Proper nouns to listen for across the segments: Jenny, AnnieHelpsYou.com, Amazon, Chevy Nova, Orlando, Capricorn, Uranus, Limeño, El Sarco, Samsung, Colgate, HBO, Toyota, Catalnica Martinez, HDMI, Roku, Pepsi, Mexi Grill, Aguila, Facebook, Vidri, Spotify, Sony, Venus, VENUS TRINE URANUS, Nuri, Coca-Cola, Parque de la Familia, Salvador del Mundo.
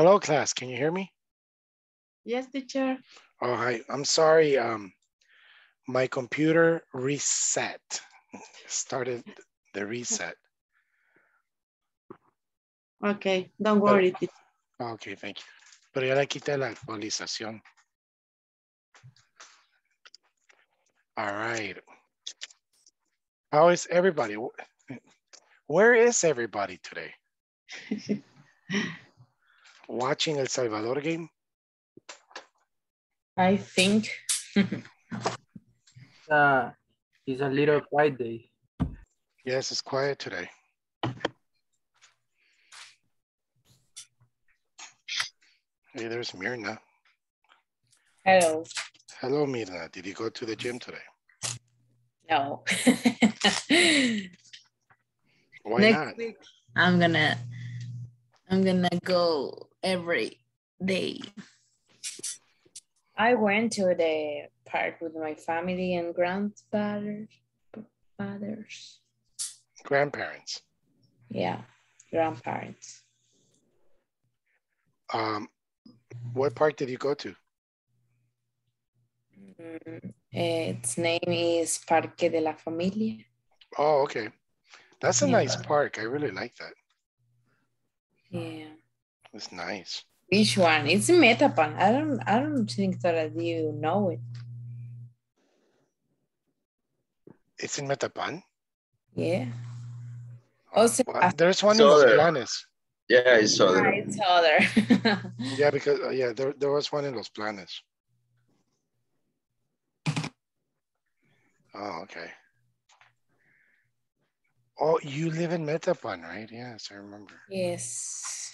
Hello, class. Can you hear me? Yes, teacher. Oh, hi. I'm sorry. My computer reset. Started the reset. Okay, don't worry. Okay, thank you. Pero ya le quité la actualización. All right. How is everybody? Where is everybody today? Watching El Salvador game? I think. It's a little quiet day. Yes, it's quiet today. Hey, there's Mirna. Hello. Hello, Mirna. Did you go to the gym today? No. Why Next not? Week, I'm gonna go every day. I went to the park with my family and grandparents. Yeah, grandparents. What park did you go to? Its name is Parque de la Familia. Oh, okay. That's a nice park. I really like that. Yeah. It's nice. Which one? It's in Metapan. I don't think that you know it. It's in Metapan? Yeah. Also, there's one in Los Planes. Yeah, it's other. Yeah, it's other. Yeah, because there was one in Los Planes. Oh, okay. Oh, you live in Metapan, right? Yes, I remember. Yes.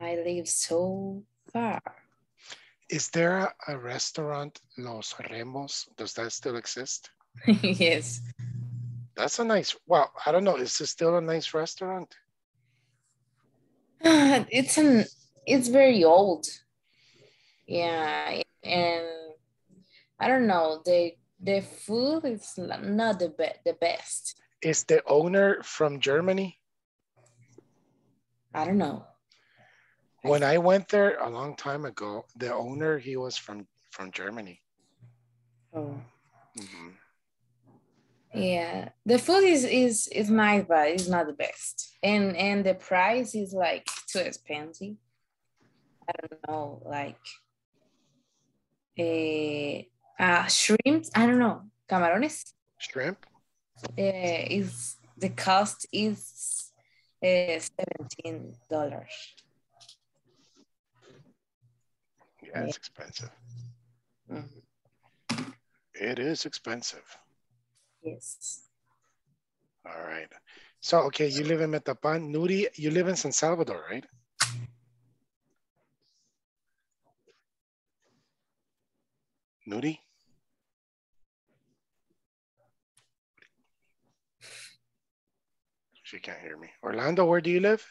I live so far. Is there a restaurant, Los Remos? Does that still exist? Yes. That's a nice, well, I don't know. Is it still a nice restaurant? It's very old. Yeah, and I don't know. The food is not the best. Is the owner from Germany? I don't know. When I went there a long time ago, the owner, he was from Germany. Oh. Mm-hmm. Yeah, the food is nice, but it's not the best. And the price is like too expensive. I don't know, like shrimp, I don't know, camarones. Shrimp? Is the cost is $17. Yeah, it's expensive. Mm-hmm. It is expensive. Yes. All right. So, okay, you live in Metapan. Nuri, you live in San Salvador, right? Nuri? She can't hear me. Orlando, where do you live?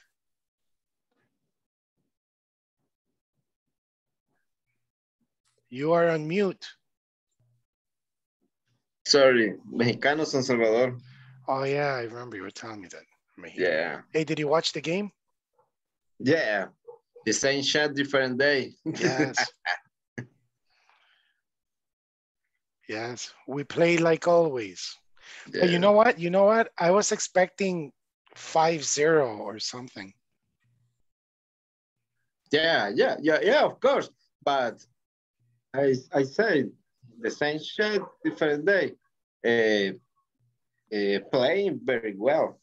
You are on mute. Sorry, Mexicano, San Salvador. Oh, yeah, I remember you were telling me that. Mexican. Yeah. Hey, did you watch the game? Yeah. The same shot, different day. Yes. Yes, we play like always. Yeah. But you know what? I was expecting 5-0 or something. Yeah, of course. But I said, the same shot, different day. Playing very well.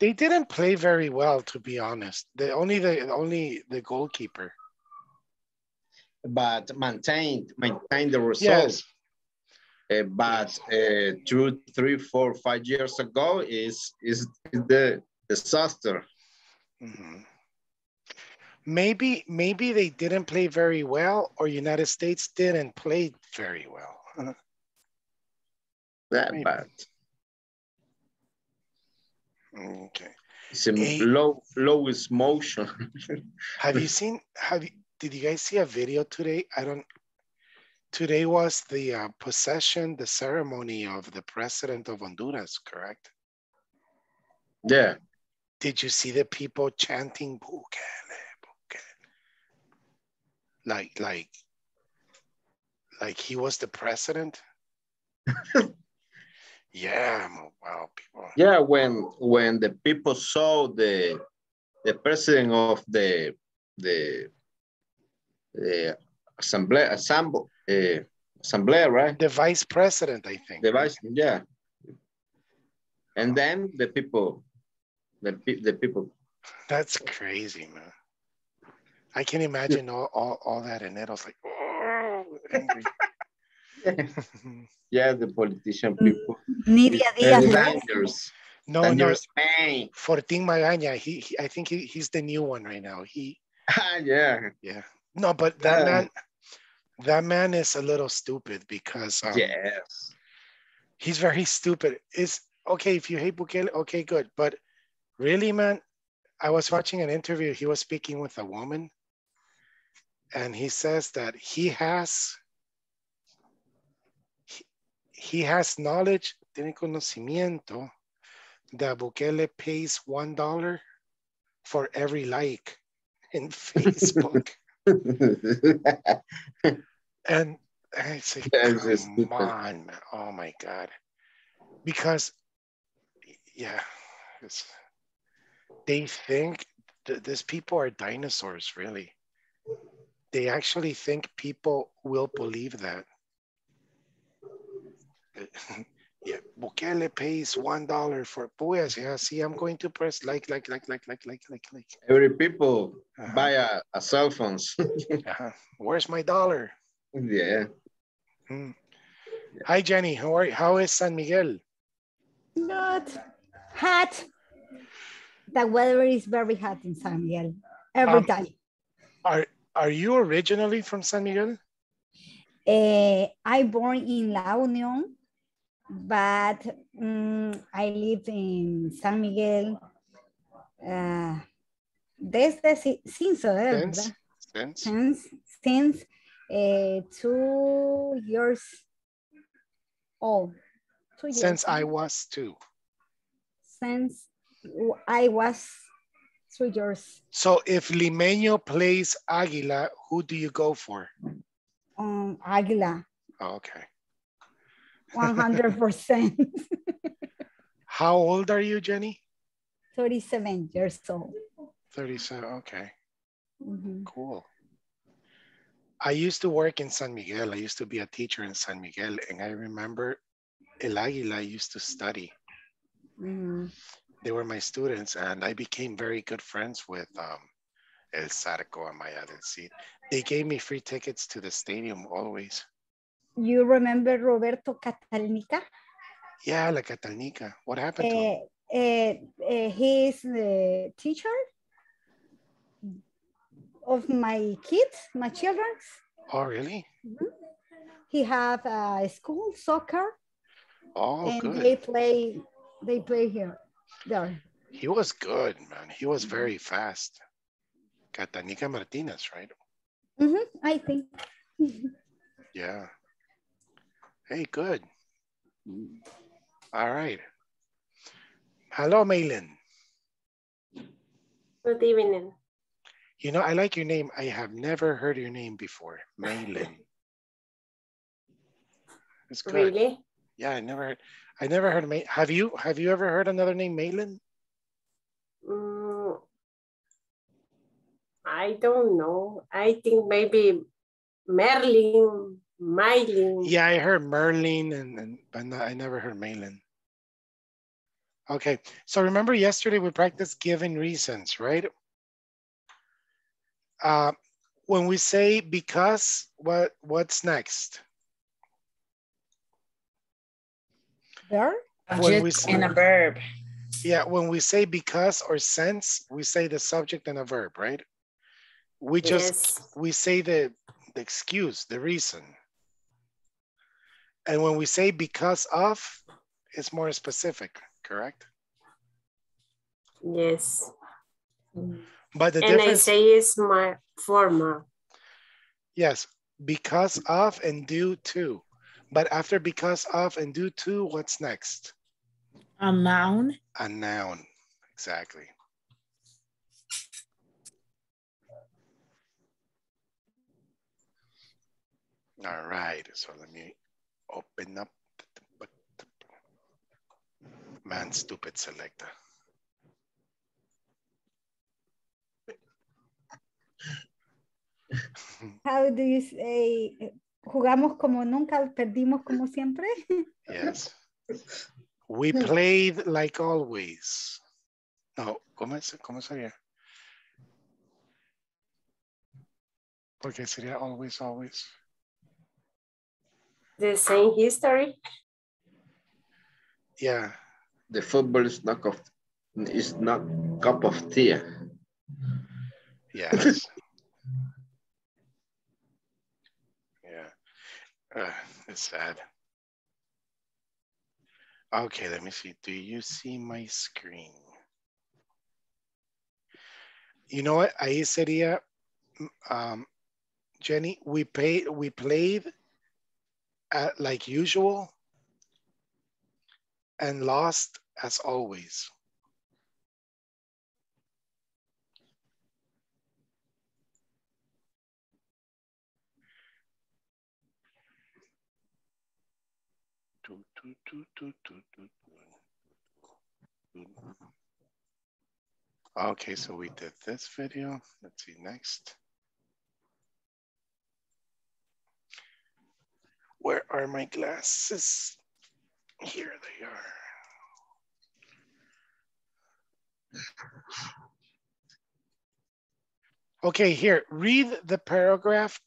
They didn't play very well, to be honest. Only the goalkeeper. But maintained the results. Yes. But 2, 3, 4, 5 years ago is the disaster. Mm-hmm. Maybe they didn't play very well, or United States didn't play very well. Huh? That maybe. Bad. Okay. It's a lowest motion. Did you guys see a video today? Today was the possession, the ceremony of the president of Honduras, correct? Yeah. did you see the people chanting Bukele, Bukele? Like he was the president? Yeah, wow, people. Yeah, when the people saw the president of the assembly, right? The vice president, I think. The vice, yeah. And then the people, the people. That's crazy, man. I can imagine all that, and it was like, oh, angry. Yeah, the politician people. Nidia Diaz. No. Spain. Fortin Magaña. I think he's the new one right now. Yeah. No, but that man is a little stupid because yes, he's very stupid. It's okay if you hate Bukele, okay, good. But really, man, I was watching an interview. He was speaking with a woman, and he says that he has knowledge, tiene conocimiento, that Bukele pays $1 for every like in Facebook. And I say, come on, man. Oh my God. Because, yeah, they think these people are dinosaurs, really. They actually think people will believe that. Yeah, Bukele pays $1 for Puyas. Yeah, see, I'm going to press like. Every people buy a cell phones. Where's my dollar? Yeah. Mm. Yeah. Hi, Jenny. How are you? How is San Miguel? Not hot. The weather is very hot in San Miguel every time. Are you originally from San Miguel? I born in La Union, but I live in San Miguel since 2 years old. 2 years since old. I was two. Since I was 2 years. So if Limeño plays Aguila, who do you go for? Aguila. Oh, okay. 100%. How old are you, Jenny? 37 years old. 37, okay. Mm-hmm. Cool. I used to work in San Miguel. I used to be a teacher in San Miguel, and I remember El Aguila used to study. Mm-hmm. They were my students, and I became very good friends with El Sarco and Maya del Cid. They gave me free tickets to the stadium always. You remember Roberto Catalnica? Yeah, la Catalnica. What happened to him? He's the teacher of my kids, my children. Oh, really? Mm-hmm. He have a school soccer. Oh, and good. And they play here, there. He was good, man. He was very fast. Catalnica Martinez, right? Mm-hmm, I think. Yeah. Hey, good. All right. Hello, Maylin. Good evening. You know, I like your name. I have never heard your name before. Maylin. It's good. Really? Yeah, I never heard Maylin. Have you ever heard another name, Maylin? I don't know. I think maybe Maylin. Yeah, I heard Merlin, but I never heard Maylin. Okay, so remember yesterday we practiced giving reasons, right? When we say because, what's next? There? Subject and a verb. Yeah, when we say because or since, we say the subject and a verb, right? We we say the excuse, the reason. And when we say because of, it's more specific, correct? Yes. But the difference, I say it's my formal. Yes, because of and due to. But after because of and due to, what's next? A noun. A noun, exactly. All right, so let me open up man stupid selector. How do you say jugamos como nunca, perdimos como siempre? Yes. We played like always. No, ¿cómo sería? Porque sería always, always. The same history. Yeah. The football is not cup of tea. Yes. Yeah. It's sad. Okay, let me see. Do you see my screen? You know what? Ahí sería, Jenny, we played like usual and lost as always. Okay, so we did this video. Let's see next. Where are my glasses? Here they are. Okay, here, read the paragraph.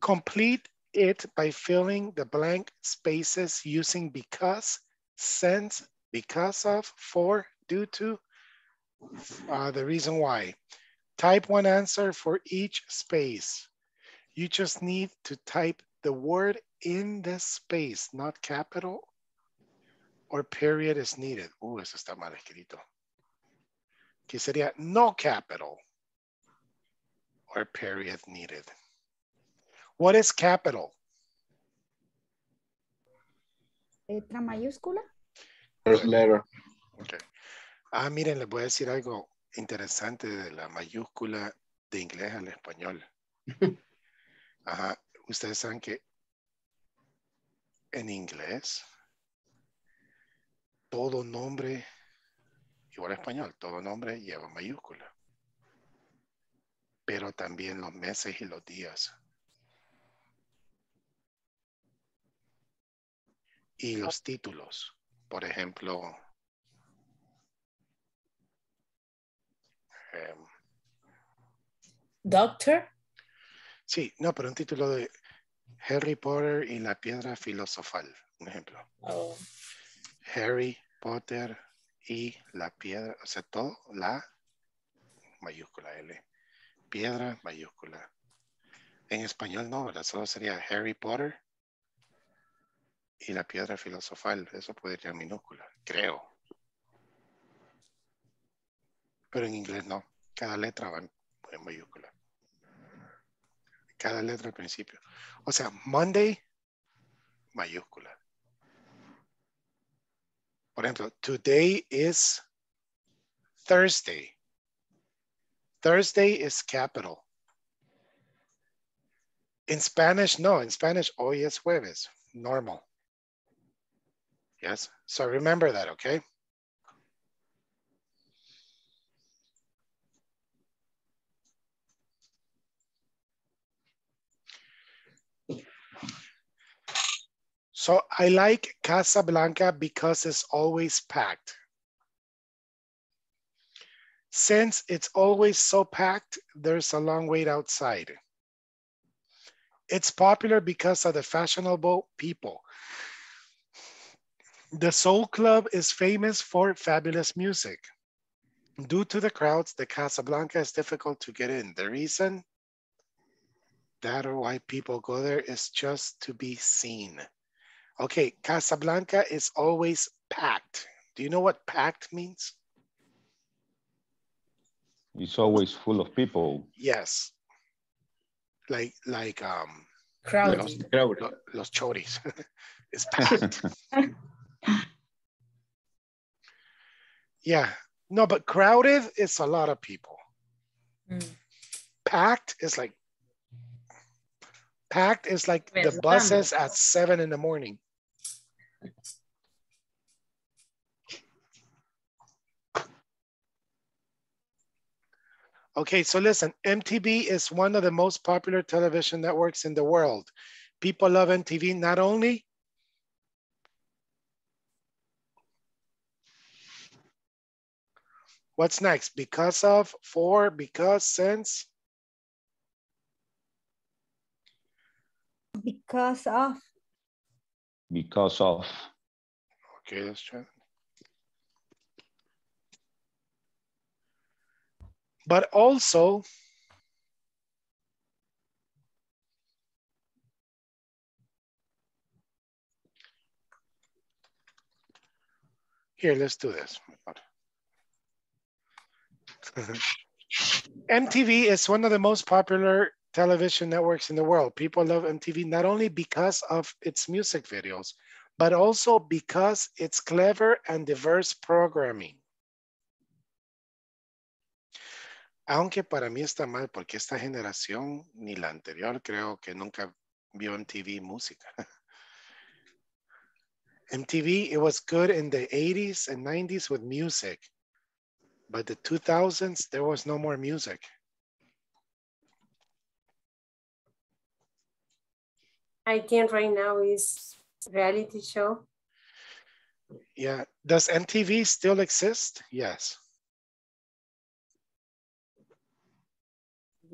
Complete it by filling the blank spaces using because, since, because of, for, due to, the reason why. Type one answer for each space. You just need to type the word in the space, not capital or period is needed. Oh, eso está mal escrito. Que sería no capital or period needed. What is capital? Letra mayúscula. First letter. Okay. Ah, miren, les voy a decir algo interesante de la mayúscula de inglés al español. Ajá. Ustedes saben que en inglés todo nombre, igual a español, todo nombre lleva mayúscula. Pero también los meses y los días. Y los títulos, por ejemplo, Doctor. Sí, no, pero un título de Harry Potter y la piedra filosofal, un ejemplo. Oh. Harry Potter y la piedra, o sea, todo la mayúscula L, piedra mayúscula. En español no, ¿verdad? Solo sería Harry Potter y la piedra filosofal, eso podría ser minúscula, creo. Pero en inglés no, cada letra va en mayúscula. Cada letra al principio. O sea, Monday, mayúscula. Por ejemplo, today is Thursday. Thursday is capital. In Spanish, no. In Spanish, hoy es jueves. Normal. Yes. So remember that, okay? So I like Casablanca because it's always packed. Since it's always so packed, there's a long wait outside. It's popular because of the fashionable people. The Soul Club is famous for fabulous music. Due to the crowds, the Casablanca is difficult to get in. The reason that or why people go there is just to be seen. Okay, Casablanca is always packed. Do you know what packed means? It's always full of people. Yes. Like crowded. Los choris. It's packed. Yeah. No, but crowded is a lot of people. Mm. Packed is like packed. It's like the buses at 7 in the morning. Okay, so listen, MTV is one of the most popular television networks in the world. People love MTV not only what's next? Because of, for, because, since? Because of. Because of. Okay, let's try. But also, here, let's do this. MTV is one of the most popular television networks in the world. People love MTV not only because of its music videos, but also because it's clever and diverse programming. Aunque para mí está mal porque esta generación ni la anterior creo que nunca vio MTV música. MTV, it was good in the 80s and 90s with music. But the 2000s, there was no more music. I think right now is reality show. Yeah. Does MTV still exist? Yes.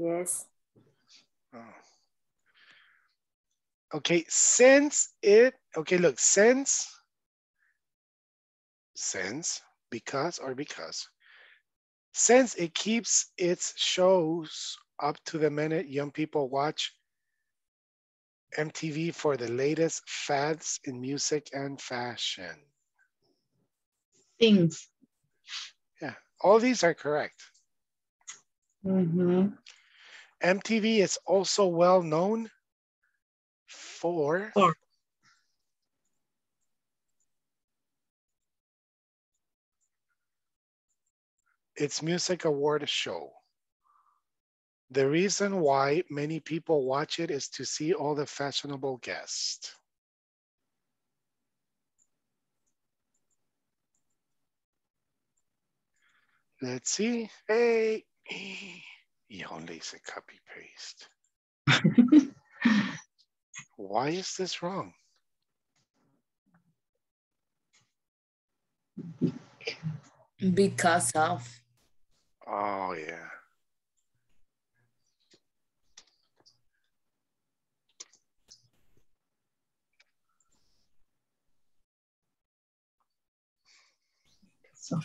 Yes. Oh. Okay, since it, okay, look, since, because, or because. Since it keeps its shows up to the minute, young people watch MTV for the latest fads in music and fashion. Things. Yeah, all these are correct. Mm-hmm. MTV is also well known for its music award show. The reason why many people watch it is to see all the fashionable guests. Let's see. Hey. He only is a copy paste. Why is this wrong? Because of. Oh, yeah. So.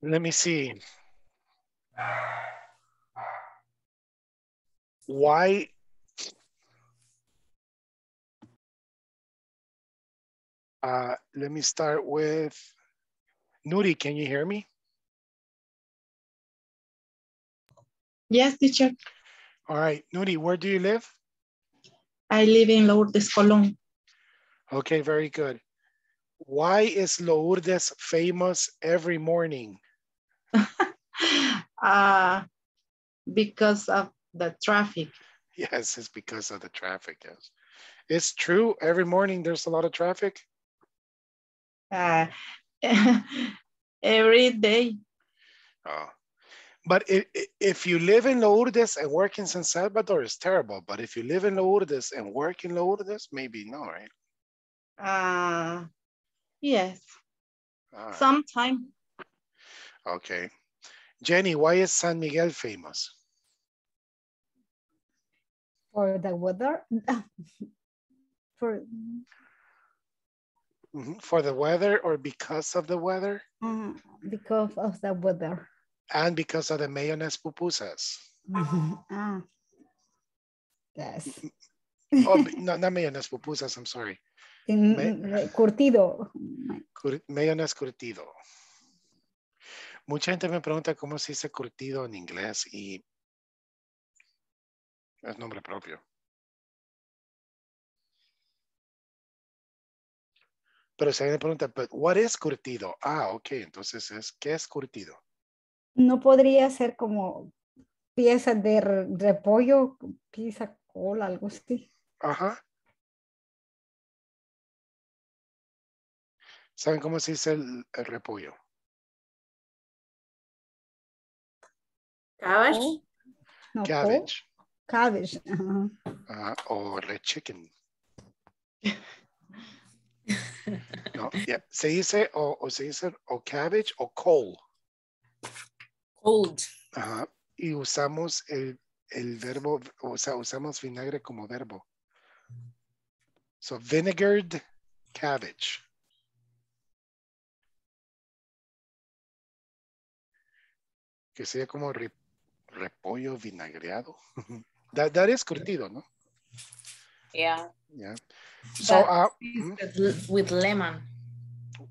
Let me see. Why? Let me start with Nuri. Can you hear me? Yes, teacher. All right, Nuri, where do you live? I live in Lourdes, Colón. Okay, very good. Why is Lourdes famous every morning? Because of the traffic. Yes, it's because of the traffic, yes. It's true, every morning there's a lot of traffic? Every day. Oh. But if you live in Lourdes and work in San Salvador, it's terrible. But if you live in Lourdes and work in Lourdes, maybe no, right? Yes. Right. Sometime. Okay. Jenny, why is San Miguel famous? For the weather. For the weather or because of the weather? Because of the weather. And because of the mayonnaise pupusas. Yes. Oh, no, not mayonnaise pupusas, I'm sorry. Curtido. Mayonnaise curtido. Mucha gente me pregunta cómo se dice curtido en inglés y es nombre propio. Pero si alguien me pregunta, but what is curtido? Ah, ok, entonces es, ¿qué es curtido? No podría ser como pieza de repollo, pizza, cola, algo así. Ajá. ¿Saben cómo se dice el repollo? Cabbage. No, cabbage. Cabbage. O red chicken. No, yeah. Se dice o se dice o cabbage o cold. Cold. Ajá. Y usamos el verbo, o sea, usamos vinagre como verbo. So vinegared cabbage. Que sería como repollo vinagreado. That is curtido, ¿no? Yeah. Yeah. So with lemon.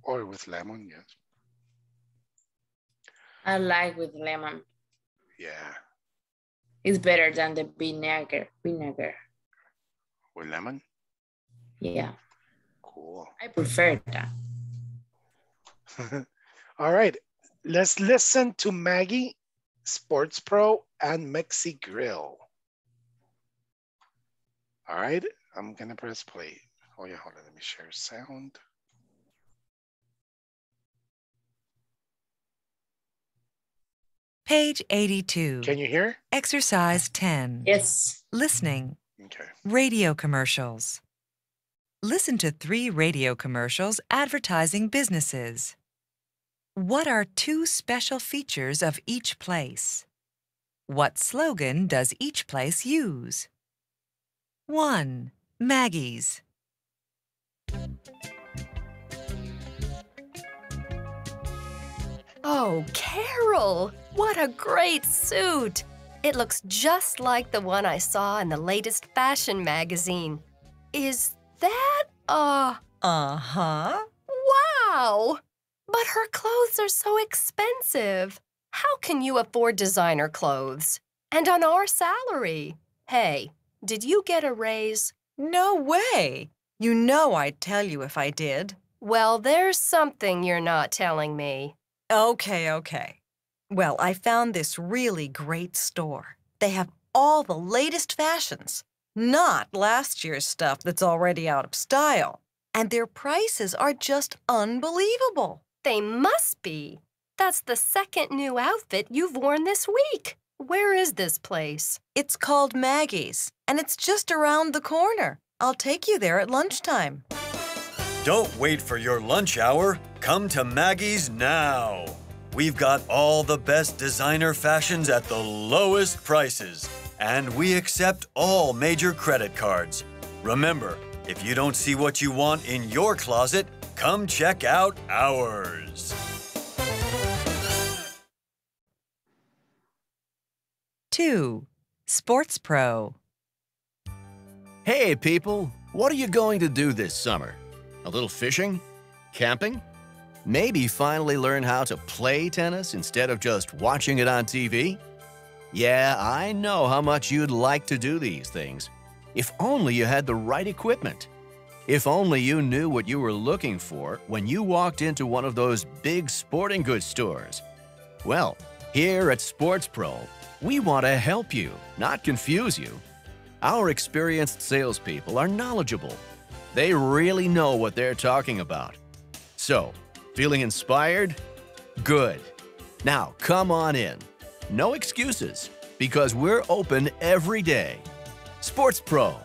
Or with lemon, yes. I like with lemon. Yeah. It's better than the vinegar. With lemon? Yeah. Cool. I prefer that. All right. Let's listen to Maggie, Sports Pro, and Mexi Grill. All right, I'm gonna press play. Oh yeah, hold on, let me share sound. Page 82. Can you hear? Exercise 10. Yes. Listening. Okay. Radio commercials. Listen to 3 radio commercials advertising businesses. What are 2 special features of each place? What slogan does each place use? 1. Maggie's. 'Oh, Carol, what a great suit! It looks just like the one I saw in the latest fashion magazine. Is that a... Uh-huh. Wow! But her clothes are so expensive. How can you afford designer clothes? And on our salary? Hey, did you get a raise? No way! You know I'd tell you if I did. Well, there's something you're not telling me. Okay. Well, I found this really great store. They have all the latest fashions, not last year's stuff that's already out of style. And their prices are just unbelievable. They must be. That's the 2nd new outfit you've worn this week. Where is this place? It's called Maggie's, and it's just around the corner. I'll take you there at lunchtime. Don't wait for your lunch hour. Come to Maggie's now. We've got all the best designer fashions at the lowest prices, and we accept all major credit cards. Remember, if you don't see what you want in your closet, come check out ours. 2. Sports Pro. Hey people, what are you going to do this summer? A little fishing? Camping? Maybe finally learn how to play tennis instead of just watching it on TV? Yeah, I know how much you'd like to do these things. If only you had the right equipment. If only you knew what you were looking for when you walked into one of those big sporting goods stores. Well, here at Sports Pro, we want to help you, not confuse you. Our experienced salespeople are knowledgeable. They really know what they're talking about. So, feeling inspired? Good. Now, come on in. No excuses, because we're open every day. Sports Pro,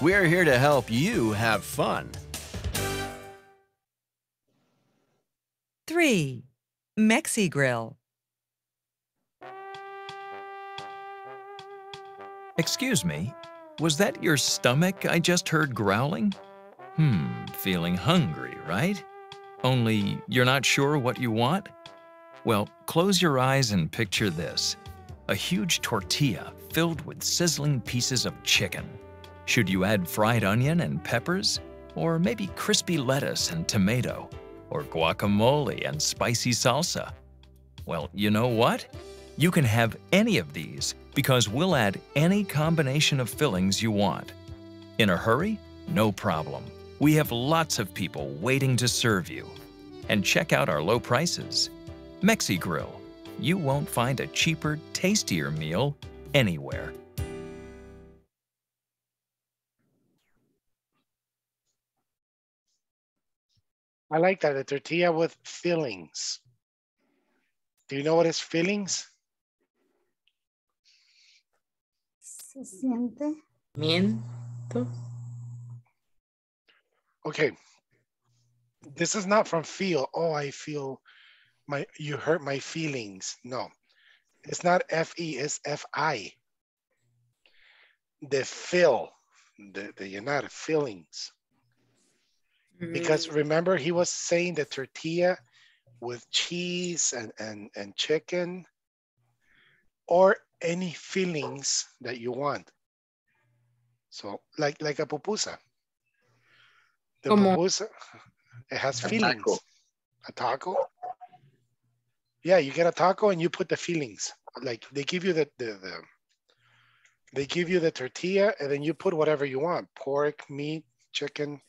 we're here to help you have fun. 3. Mexi Grill. Excuse me, was that your stomach I just heard growling? Feeling hungry, right? Only you're not sure what you want? Well, close your eyes and picture this. A huge tortilla filled with sizzling pieces of chicken. Should you add fried onion and peppers? Or maybe crispy lettuce and tomato? Or guacamole and spicy salsa? Well, you know what? You can have any of these because we'll add any combination of fillings you want. In a hurry? No problem. We have lots of people waiting to serve you. And check out our low prices. Mexi Grill. You won't find a cheaper, tastier meal anywhere. I like that, a tortilla with fillings. Do you know what is fillings? Se siente. Miento. Okay. This is not from feel. Oh, I feel my, you hurt my feelings. No, it's not F-E, it's F-I. The fill, you're not feelings. Because remember, he was saying the tortilla with cheese and chicken or any fillings that you want. So like a pupusa. The pupusa, it has fillings. A taco. Yeah, you get a taco and you put the fillings. Like they give you they give you the tortilla and then you put whatever you want. Pork, meat, chicken.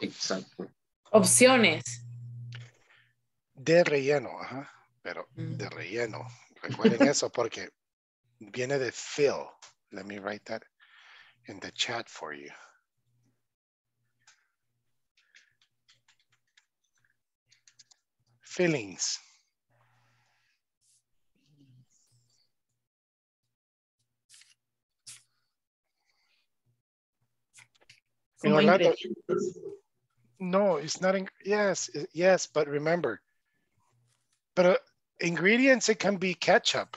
Exactly. Opciones. De relleno, ajá. Pero de relleno. Recuerden eso porque viene de fill. Let me write that in the chat for you. Fillings. In Orlando, no, it's not. Yes, but remember. But ingredients, it can be ketchup.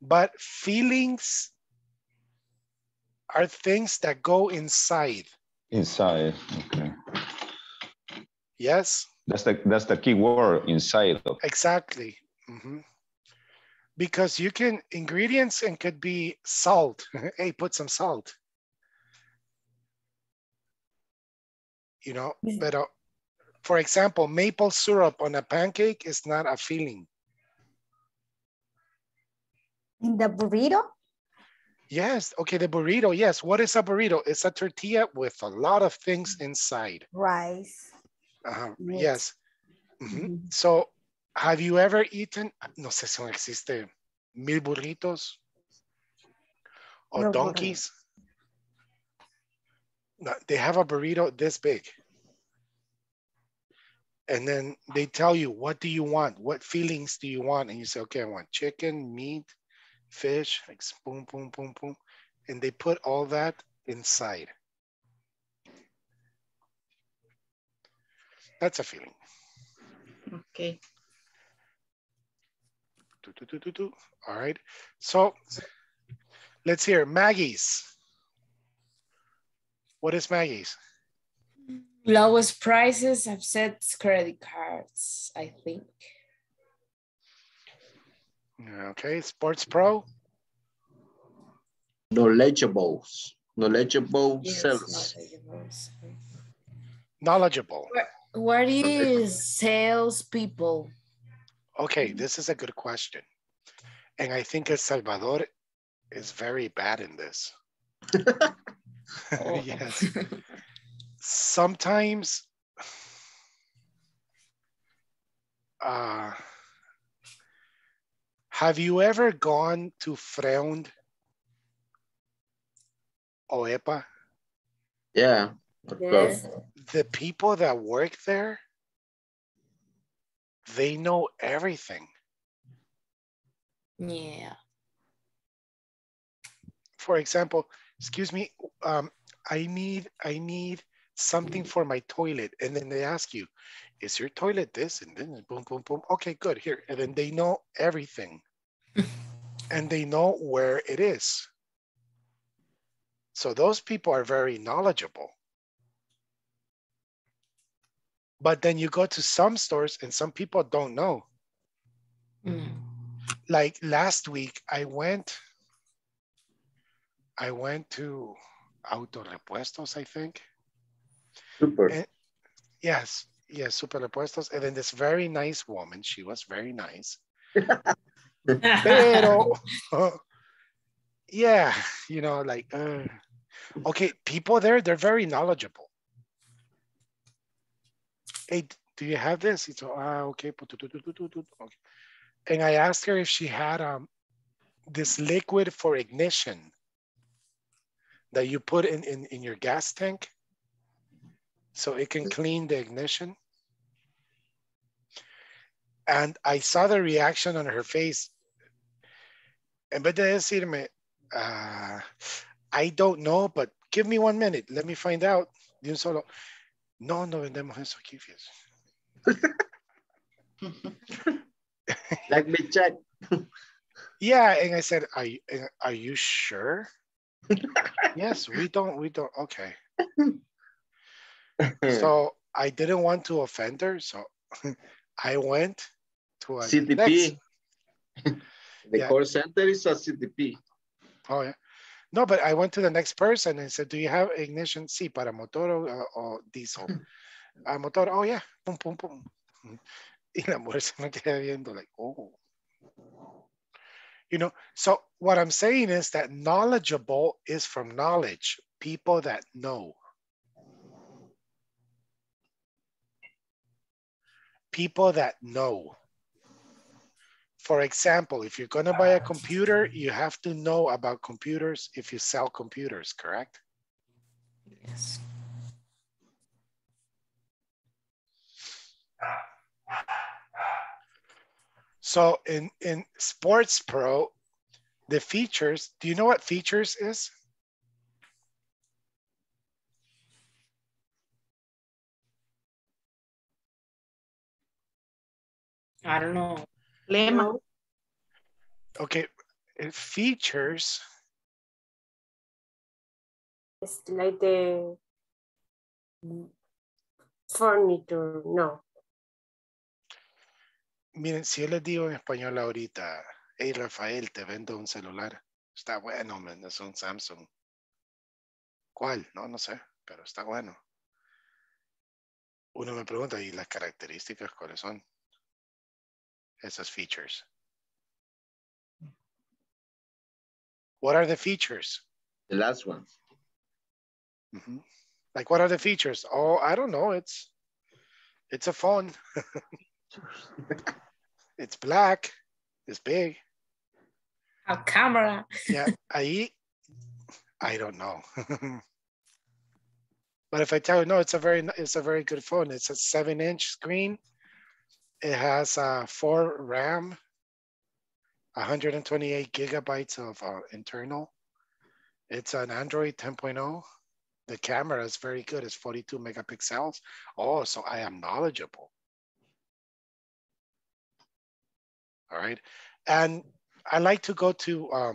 But fillings are things that go inside. Inside, okay. Yes. That's the key word, inside. Exactly. Mm-hmm. Because you can, ingredients and could be salt. Hey, put some salt. You know, but for example, maple syrup on a pancake is not a filling. In the burrito? Yes. Okay, the burrito. Yes. What is a burrito? It's a tortilla with a lot of things inside. Rice. Yes. Mm-hmm. So, have you ever eaten? No sé si existe mil burritos or no, donkeys. No, they have a burrito this big. And then they tell you, what do you want? What fillings do you want? And you say, okay, I want chicken, meat, fish, like boom, boom, boom, boom. And they put all that inside. That's a filling. Okay. Do, do, do, do, do. All right. So let's hear Maggie's. What is Maggie's? Lowest prices, upsets, credit cards, I think. Okay, Sports Pro. Knowledgeables. Knowledgeable sales. Yes, knowledgeable. What is salespeople? Okay, this is a good question. And I think El Salvador is very bad in this. Oh. Yes. Sometimes have you ever gone to Freund or EPA? Yeah. Yes. The people that work there, they know everything. Yeah. For example, excuse me, I need something for my toilet. And then they ask you, is your toilet this? And then boom, boom, boom. Okay, good, here. And then they know everything. And they know where it is. So those people are very knowledgeable. But then you go to some stores and some people don't know. Mm. Like last week, I went to Auto Repuestos, I think. Super. And, yes, Super Repuestos. And then this very nice woman, she was very nice. Pero, yeah, you know, like, Okay, people there, they're very knowledgeable. Hey, do you have this? It's okay. And I asked her if she had this liquid for ignition that you put in your gas tank so it can clean the ignition. And I saw the reaction on her face. En vez de decirme, I don't know, but give me 1 minute. Let me find out. De un solo. No, no vendemos eso aquí. Let me check. Yeah, and I said, are you sure? Yes, we don't. Okay. So I didn't want to offend her, so I went to a CDP. The call center is a CDP. Oh, yeah. No, but I went to the next person and said, do you have ignition? Sí, para motor o diesel. Motor, oh, yeah. Pum, pum, pum. Y la mujer se me queda viendo like, oh. You know, so what I'm saying is that knowledgeable is from knowledge. People that know. People that know. For example, if you're going to buy a computer, you have to know about computers if you sell computers, correct? Yes. So in Sports Pro, the features, do you know what features is? I don't know. Lema. Okay, features. It's like the furniture, no. Miren, si yo les digo en español ahorita, hey Rafael, te vendo un celular. Está bueno, man, es un Samsung. ¿Cuál? No, no sé, pero está bueno. Uno me pregunta, ¿y las características cuáles son? Esas features. What are the features? The last one. Mm-hmm. Like, what are the features? Oh, I don't know. It's a phone. It's black. It's big. A camera. Yeah, I don't know. But if I tell you, no, it's a very good phone. It's a 7-inch screen. It has 4 RAM, 128 gigabytes of internal. It's an Android 10.0. The camera is very good. It's 42 megapixels. Oh, so I am knowledgeable. All right. And I like to go to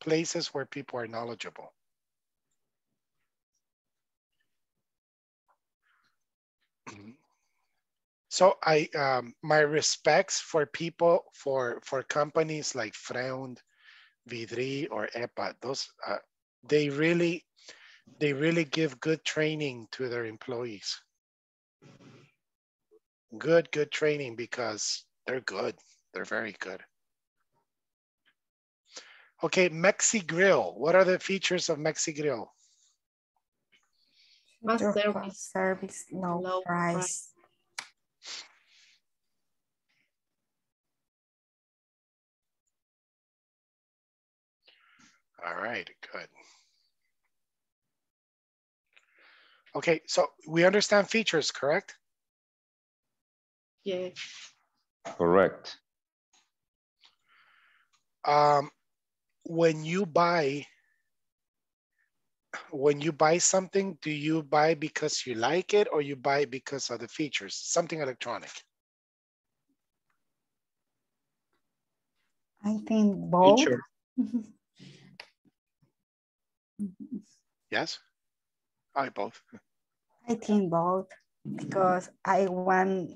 places where people are knowledgeable. So I, my respects for people, for companies like Freund, Vidri, or EPA, those, they really give good training to their employees. Good training, because they're good. They're very good. Okay, Mexi Grill. What are the features of Mexi Grill? Service, no price. All right, good. Okay, so we understand features, correct? Yes. Correct. When you buy something, do you buy because you like it, or you buy because of the features? Something electronic. I think both. Feature. Yes, both. I think both, because I want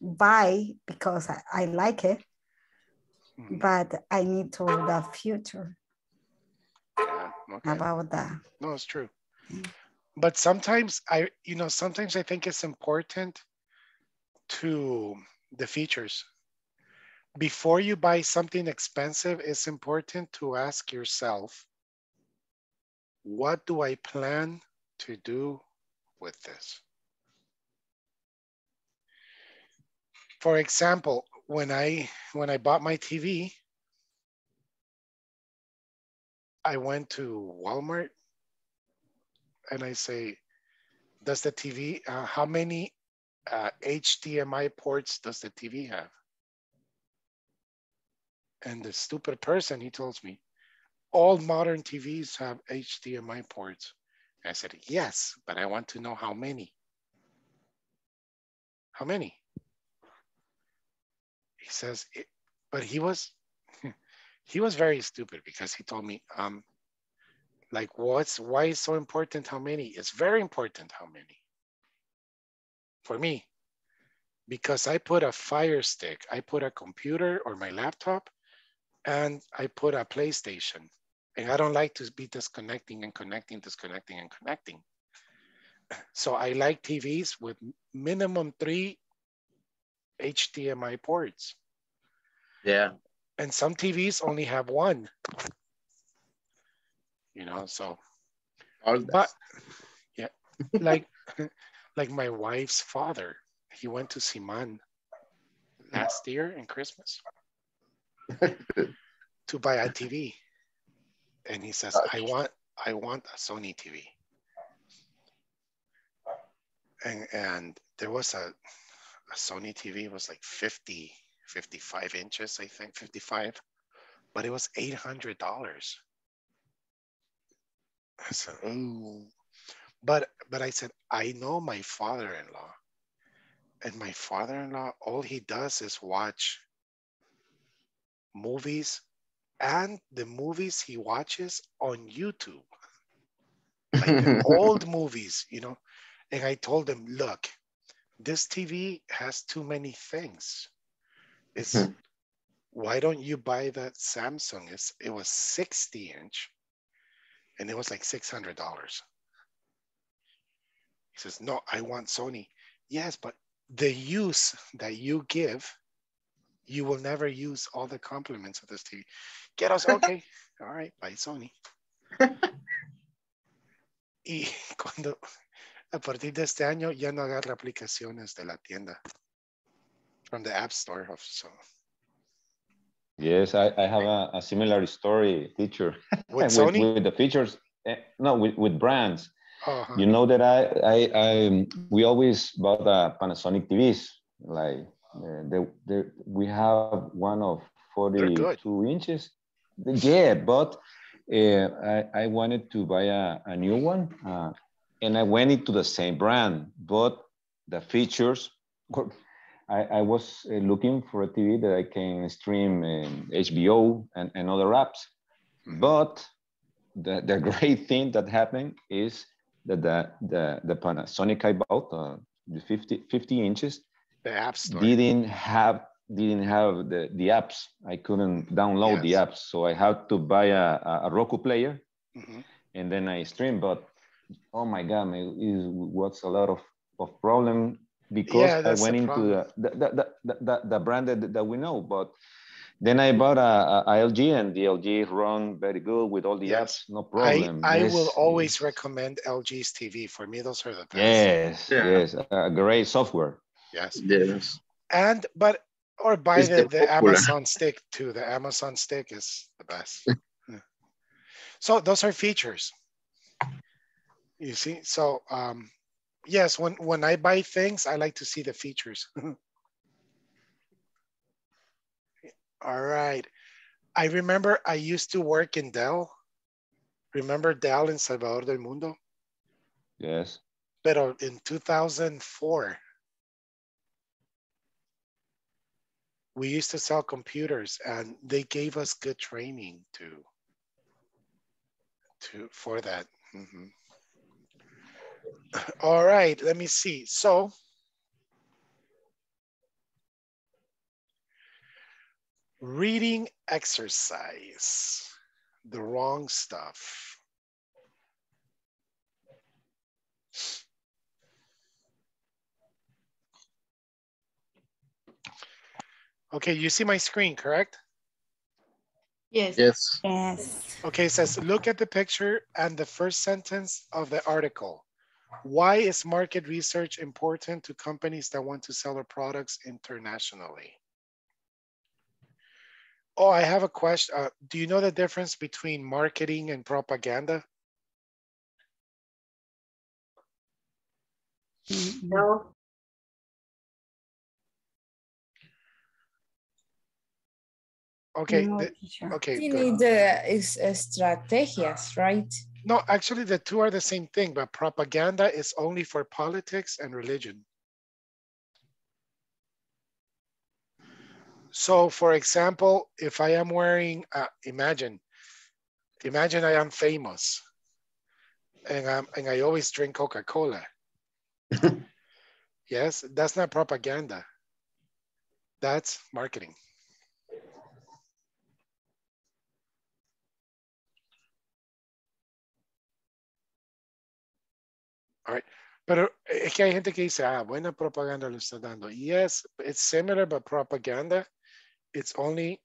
buy because I like it, but I need to the future. Yeah, okay. About that. No, it's true. But sometimes I think it's important to the features. Before you buy something expensive, it's important to ask yourself, what do I plan to do with this? For example, when I bought my TV, I went to Walmart and I say, does the TV, how many HDMI ports does the TV have? And the stupid person, he tells me, all modern TVs have HDMI ports. I said, yes, but I want to know how many. How many? He says, but he was very stupid because he told me, like, why is so important how many? It's very important how many. For me, because I put a Fire Stick, I put a computer or my laptop, and I put a PlayStation. And I don't like to be disconnecting and connecting, disconnecting and connecting. So I like TVs with minimum 3 HDMI ports. Yeah. And some TVs only have 1. You know, so. But yeah, like my wife's father, he went to Siman last year in Christmas to buy a TV. And he says, I want a Sony TV. And there was a Sony TV, it was like 50, 55 inches, I think, 55, but it was $800. I said, ooh. But I said, I know my father-in-law. And my father-in-law, all he does is watch movies, and the movies he watches on YouTube, like the old movies, you know? And I told him, look, this TV has too many things. It's, why don't you buy that Samsung? It was 60 inch and it was like $600. He says, no, I want Sony. Yes, but the use that you give, you will never use all the compliments of this TV. Get us, okay. All right, bye, Sony. Y cuando, a partir de este año, ya no agarra aplicaciones de la tienda. From the app store of Sony. Yes, I have a similar story, teacher. With Sony? With the features. No, with brands. Uh-huh. You know that we always bought Panasonic TVs, like, we have one of 42 inches. Yeah, but I wanted to buy a new one, and I went into the same brand, but the features, I was looking for a TV that I can stream HBO and other apps. But the great thing that happened is that the Panasonic I bought, the 50 inches, the app store didn't have the apps. I couldn't download the apps, so I had to buy a Roku player, and then I stream. But oh my God, it was a lot of problem because I went into the brand that we know. But then I bought a LG, and the LG run very good with all the apps, no problem. I will always recommend LG's TV. For me, those are the best. Yes, great software. Yes. And or buy the Amazon stick too. The Amazon stick is the best. So those are features. You see, so yes, when I buy things, I like to see the features. All right. I remember I used to work in Dell. Remember Dell in Salvador del Mundo? Yes. Pero in 2004. We used to sell computers, and they gave us good training for that. All right, let me see. So reading exercise, the wrong stuff. Okay, you see my screen, correct? Yes. Yes. Yes. Okay, it says, look at the picture and the first sentence of the article. Why is market research important to companies that want to sell their products internationally? Oh, I have a question. Do you know the difference between marketing and propaganda? No. Okay. No, okay. You need strategies, right? No, actually, the two are the same thing, but propaganda is only for politics and religion. So, for example, if I am wearing, imagine I am famous, and I always drink Coca-Cola. Yes, that's not propaganda. That's marketing. All right. Pero es que hay gente que dice, ah, buena propaganda lo está dando. Yes, it's similar, but propaganda, it's only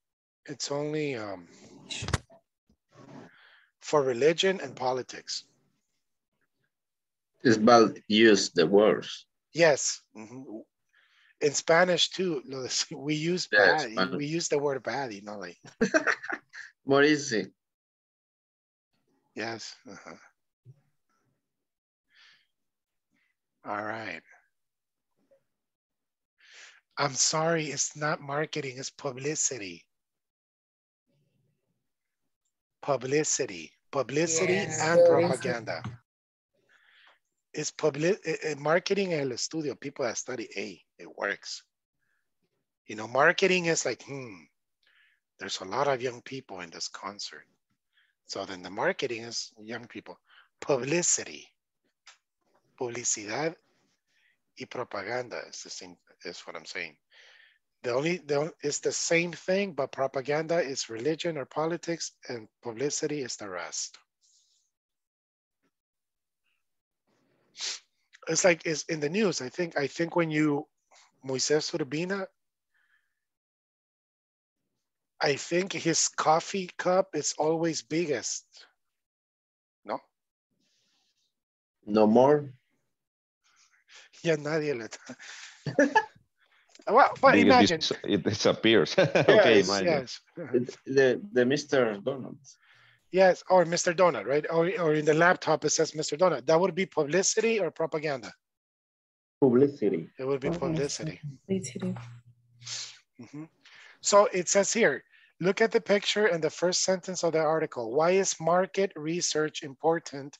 for religion and politics. It's about use the words. Yes. Mm-hmm. In Spanish too, we use bad. We use the word bad, you know, like. More easy. Yes. Uh-huh. All right. I'm sorry, it's not marketing, it's publicity. Publicity yes, and propaganda. It's public. Marketing in the studio, people that study, hey, it works. You know, marketing is like, there's a lot of young people in this concert. So then the marketing is young people. Publicity. Publicidad y propaganda is the same, is what I'm saying. It's the same thing, but propaganda is religion or politics and publicity is the rest. It's like it's in the news. I think when you Moisés Urbina, I think his coffee cup is always biggest. No? No more. Yeah, nadie le well, but imagine. It disappears. Yes, okay, imagine. Yes. The Mr. Donut. Yes, or Mr. Donut, right? Or in the laptop, it says Mr. Donut. That would be publicity or propaganda? Publicity. It would be publicity. Publicity. Mm-hmm. So it says here, look at the picture and the first sentence of the article. Why is market research important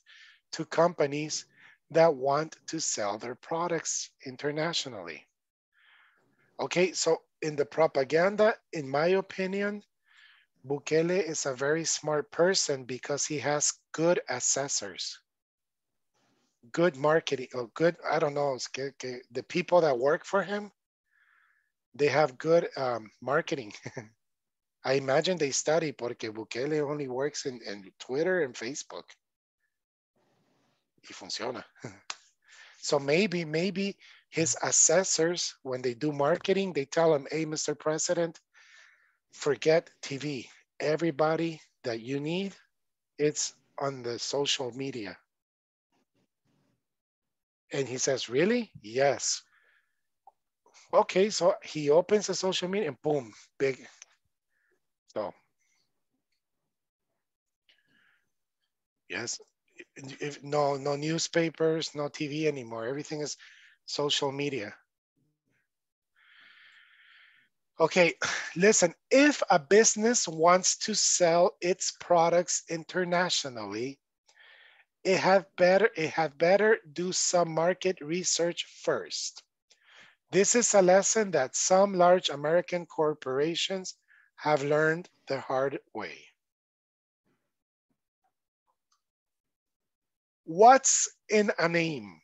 to companies that want to sell their products internationally? Okay, so in the propaganda, in my opinion, Bukele is a very smart person because he has good assessors, good marketing, or good, I don't know, the people that work for him, they have good marketing. I imagine they study porque Bukele only works in Twitter and Facebook. Y funciona. So maybe his assessors, when they do marketing, they tell him, hey, Mr. President, forget TV. Everybody that you need, it's on the social media. And he says, really? Yes. Okay, so he opens the social media and boom, big. So, yes. If no newspapers, no TV anymore. Everything is social media. Okay, listen, if a business wants to sell its products internationally, it had better do some market research first. This is a lesson that some large American corporations have learned the hard way. What's in a name?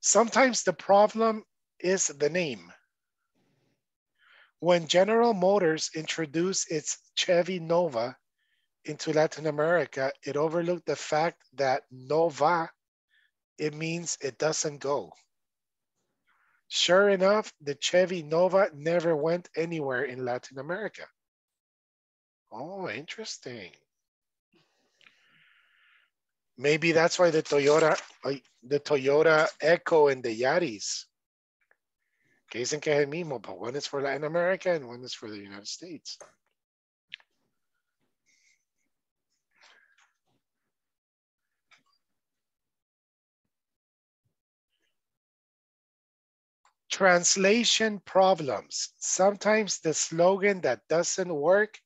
Sometimes the problem is the name. When General Motors introduced its Chevy Nova into Latin America, it overlooked the fact that Nova, it means it doesn't go. Sure enough, the Chevy Nova never went anywhere in Latin America. Oh, interesting. Maybe that's why the Toyota Echo and the Yaris, que dicen que es el mismo, but one is for Latin America and one is for the United States. Translation problems. Sometimes the slogan that doesn't work.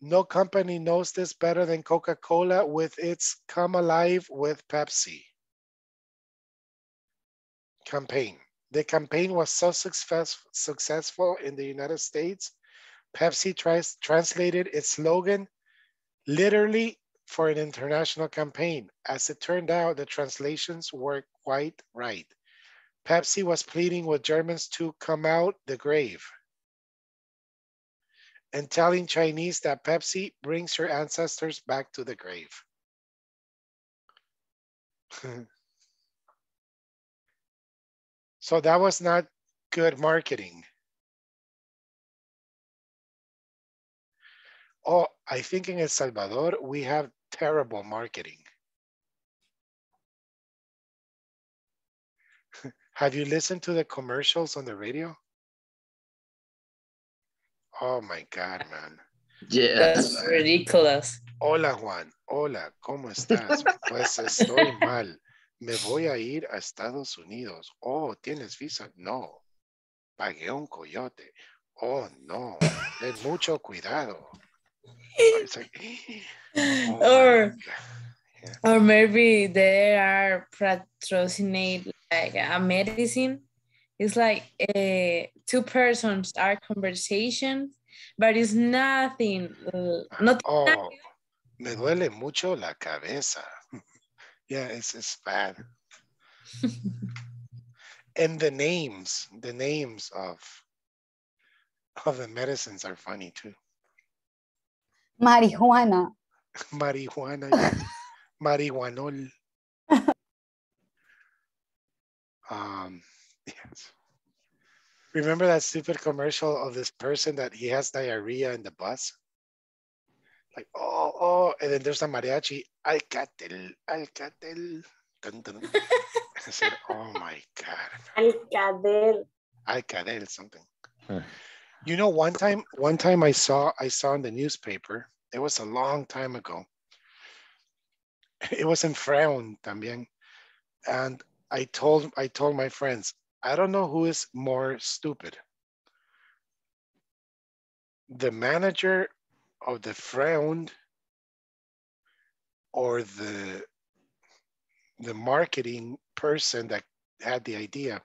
No company knows this better than Coca-Cola with its Come Alive with Pepsi campaign. The campaign was so successful in the United States, Pepsi translated its slogan literally for an international campaign. As it turned out, the translations were quite right. Pepsi was pleading with Germans to come out the grave and telling Chinese that Pepsi brings your ancestors back to the grave. So that was not good marketing. Oh, I think in El Salvador, we have terrible marketing. Have you listened to the commercials on the radio? Oh my God, man. Yeah. That's ridiculous. Hola, Juan. Hola, ¿cómo estás? Pues estoy mal. Me voy a ir a Estados Unidos. Oh, ¿tienes visa? No. Pagué un coyote. Oh, no. Ten mucho cuidado. Oh, or, yeah. Or maybe they are patrocinating like a medicine. It's like two persons are conversations, but it's nothing. Nothing. Me duele mucho la cabeza. Yeah, it's bad. And the names of the medicines are funny too. Marijuana. Marijuana. Marijuanol. Yes. Remember that stupid commercial of this person that he has diarrhea in the bus? Like, oh, and then there's a mariachi, Alcatel. Dun, dun. I said, oh my God. Alcatel something. Huh. You know, one time I saw in the newspaper, it was a long time ago. It was in Freund también. And I told my friends, I don't know who is more stupid. The manager of the Freund or the marketing person that had the idea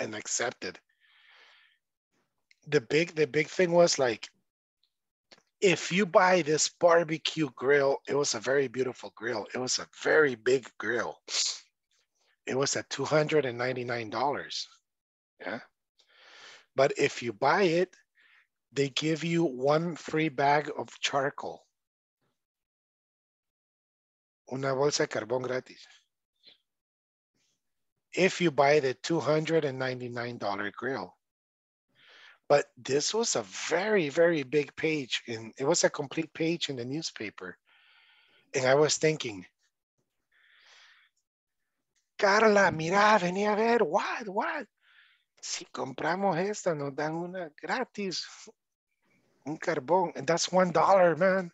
and accepted. The big thing was like, if you buy this barbecue grill, it was a very beautiful grill. It was a very big grill. It was at $299, yeah? But if you buy it, they give you one free bag of charcoal. Una bolsa de carbón gratis. If you buy the $299 grill. But this was a very, very big page. And it was a complete page in the newspaper. And I was thinking, Carla, mira, vení a ver, what? Si compramos esta, nos dan una gratis, un carbón, and that's $1, man.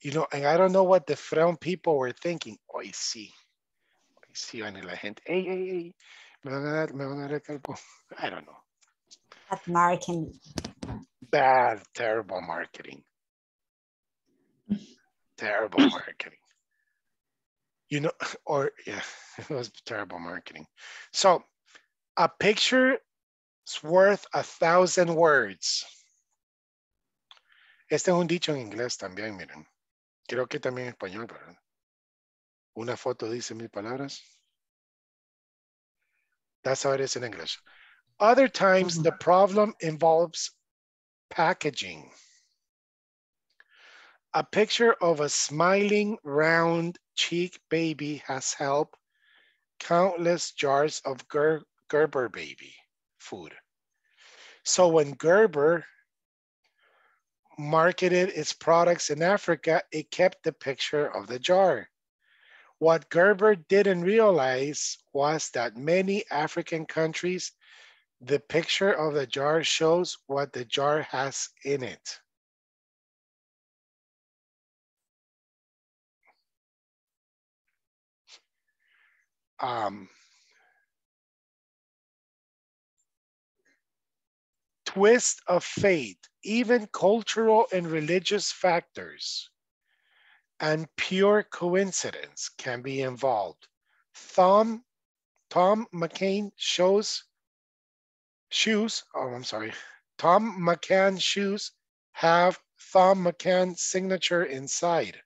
You know, and I don't know what the Freund people were thinking. Hoy sí, van la gente, hey, me van a dar el carbón. I don't know. That's marketing. Bad, terrible marketing. Terrible marketing. You know, or yeah, it was terrible marketing. So a picture is worth 1,000 words. Este es un dicho en inglés también, miren. Creo que también en español, ¿verdad? Una foto dice 1,000 palabras. That's how it is in English. Other times, the problem involves packaging. A picture of a smiling round cheek baby has help countless jars of Gerber baby food. So when Gerber marketed its products in Africa, it kept the picture of the jar. What Gerber didn't realize was that many African countries, the picture of the jar shows what the jar has in it. Twist of fate, even cultural and religious factors and pure coincidence can be involved. Tom McCann shoes have Tom McCann signature inside.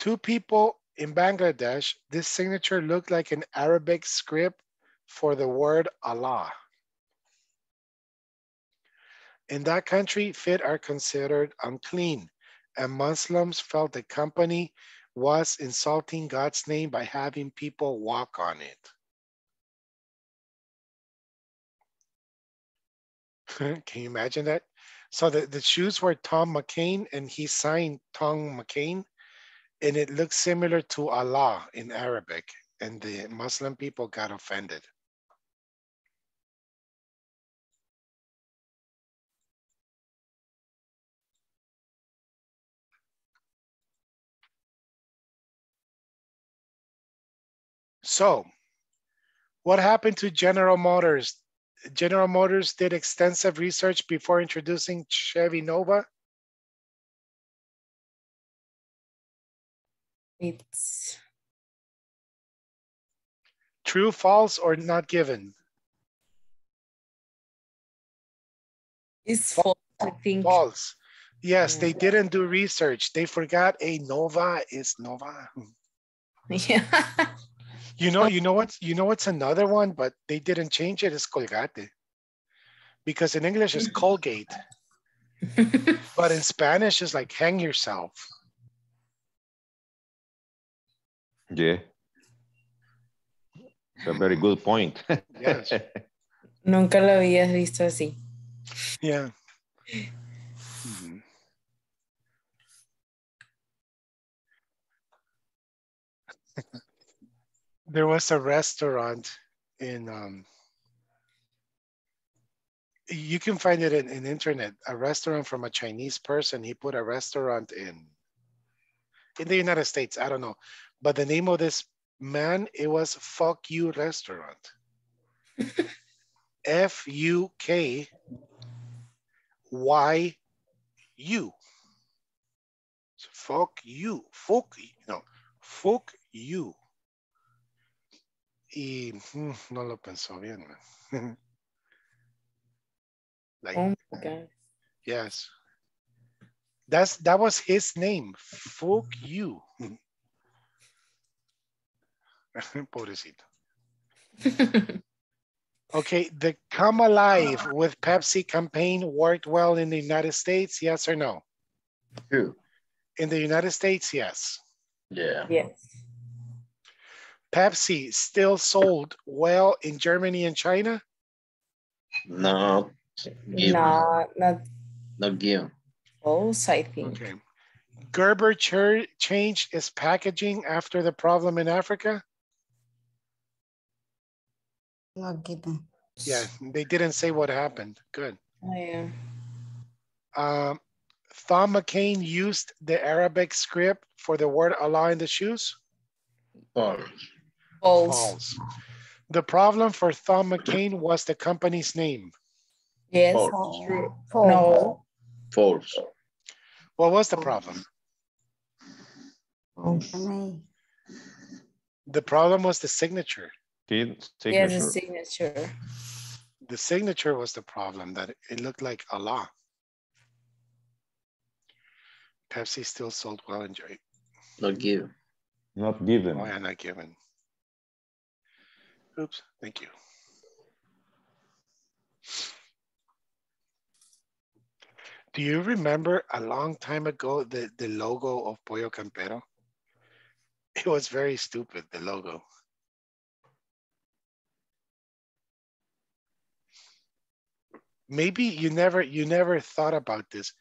Two people in Bangladesh, this signature looked like an Arabic script for the word Allah. In that country, fit are considered unclean, and Muslims felt the company was insulting God's name by having people walk on it. Can you imagine that? So the shoes were Tom McCann, and he signed Tom McCann, and it looked similar to Allah in Arabic, and the Muslim people got offended. So what happened to General Motors? General Motors did extensive research before introducing Chevy Nova. It's true, false, or not given? It's false, I think. False. Yes, they didn't do research. They forgot a Nova is Nova. Yeah. You know what's another one, but they didn't change it, is Colgate. Because in English it's Colgate. But in Spanish it's like hang yourself. Yeah. It's a very good point. Yes. Nunca lo habías visto así. Yeah. Mm-hmm. There was a restaurant in, you can find it in internet, a restaurant from a Chinese person. He put a restaurant in the United States, I don't know. But the name of this man, it was Fuck You Restaurant. F-U-K-Y-U. So fuck you, fuck you, no, fuck you. Y no lo pensó bien, man. Like, oh my God. Yes. That was his name. Fuck you. Pobrecito. Okay, the Come Alive with Pepsi campaign worked well in the United States, yes or no? Who? In the United States, yes. Yeah. Yes. Pepsi still sold well in Germany and China? No. Not give. False, I think. Okay. Gerber changed its packaging after the problem in Africa? Not given. Yeah, they didn't say what happened. Good. Oh, yeah. Tom McCann used the Arabic script for the word Allah in the shoes? False. False. The problem for Tom McCann was the company's name. Yes. False. False. No. False. What was the problem? False. The problem was the signature. Yeah, the signature. The signature was the problem, that it looked like Allah. Pepsi still sold well in Germany. Not given. Not given. Oh, yeah, not given. Oops, thank you. Do you remember a long time ago the logo of Pollo Campero? It was very stupid, the logo. maybe you never thought about this,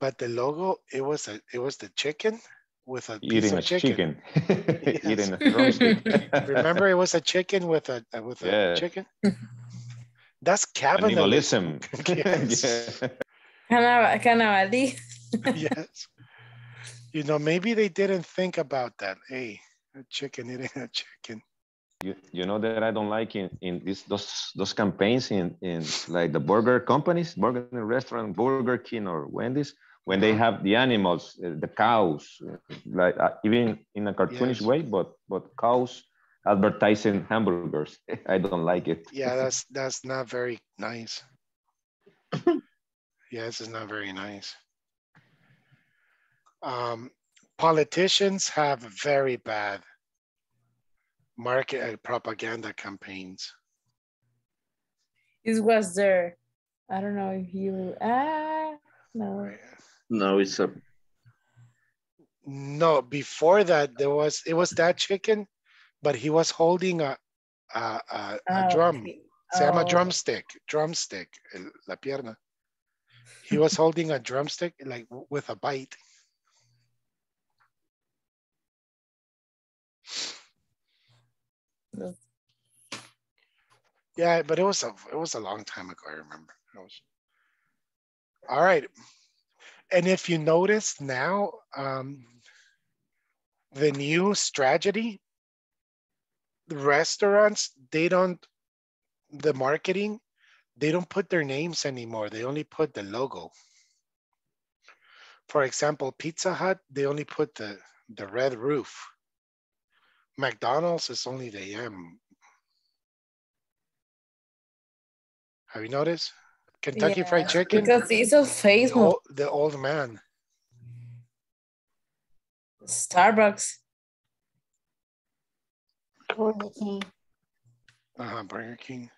but the logo, it was the chicken with a piece of chicken. Yes. Eating a roasted. Remember, it was a chicken with a chicken. That's cannibalism. Yes. Yeah. Cannibalism. Yes. You know, maybe they didn't think about that. Hey, a chicken eating a chicken. You know that I don't like in those campaigns in like the burger restaurant, Burger King or Wendy's, when they have the animals, the cows, like even in a cartoonish way, but cows advertising hamburgers. I don't like it. Yeah, that's not very nice. Yes, it's not very nice. Politicians have very bad market and propaganda campaigns. It was there. I don't know if you no. No, it's a no. Before that, it was that chicken, but he was holding a drum. Oh. Se llama drumstick, la pierna. He was holding a drumstick like with a bite. Yeah, but it was a long time ago. I remember. All right, and if you notice now, the new strategy, the restaurants, the marketing, they don't put their names anymore. They only put the logo. For example, Pizza Hut, they only put the red roof. McDonald's is only the M. Have you noticed? Kentucky Fried Chicken. Because it's on Facebook. The old man. Starbucks. Burger King. Burger King.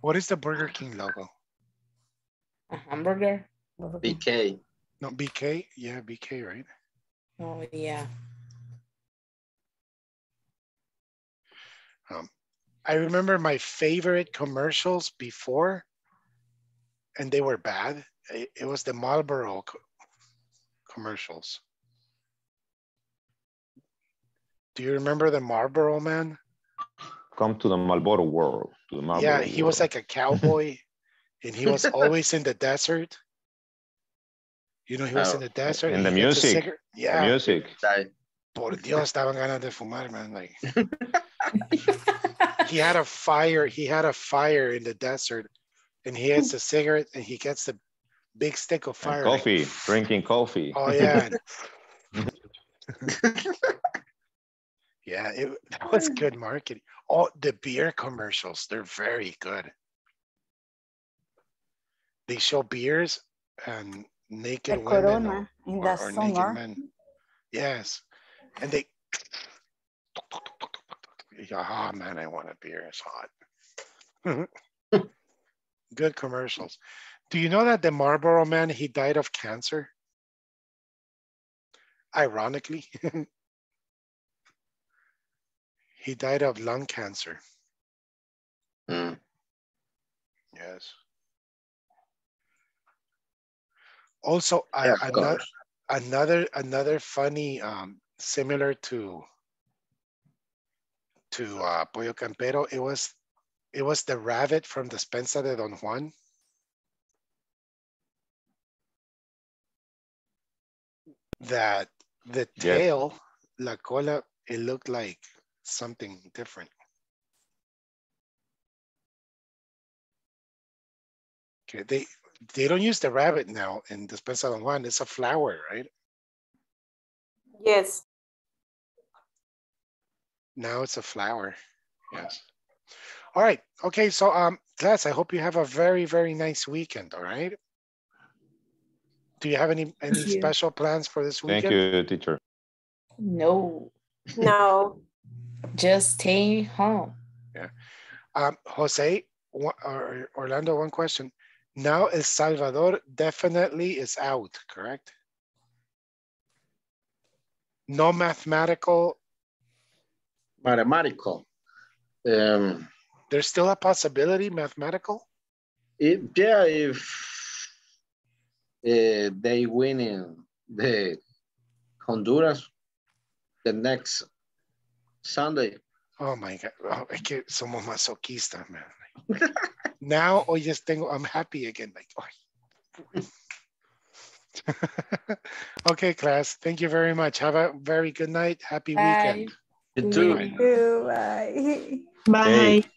What is the Burger King logo? A hamburger. BK. No, BK. Yeah, BK, right? Oh, yeah. I remember my favorite commercials before, and they were bad. It was the Marlboro commercials. Do you remember the Marlboro man? Come to the Marlboro world. To the Marlboro world. Was like a cowboy, and he was always in the desert. You know, he was in the desert. And the music. The music. Por Dios, estaban ganas de fumar, man. Like, he had a fire in the desert, and he has a cigarette, and he gets the big stick of fire. And coffee, like, drinking coffee. Oh, yeah. Yeah, that was good marketing. Oh, the beer commercials, they're very good. They show beers and naked women or naked men. Yes. And they, oh man, I want a beer, it's hot. Good commercials. Do you know that the Marlboro man, he died of cancer? Ironically. He died of lung cancer. Mm. Yes. Also, yeah, another funny, similar to Pollo Campero, it was the rabbit from Despensa de Don Juan. That the tail, la cola, it looked like something different. Okay, they don't use the rabbit now in Despensa de Don Juan. It's a flower, right? Yes. Now it's a flower. Yes. All right. Okay. So, class, I hope you have a very, very nice weekend. All right. Do you have any special plans for this weekend? Thank you, teacher. No. Just stay home. Yeah. Jose or Orlando, one question. Now El Salvador definitely is out, correct? No mathematical. There's still a possibility mathematical? If they win in the Honduras the next Sunday. Oh my God. Oh, es que somos masoquistas, man. Like, now, hoy just tengo, I'm happy again. Like, oh. Okay, class. Thank you very much. Have a very good night. Happy weekend. Bye. You too. Bye. Bye. Bye.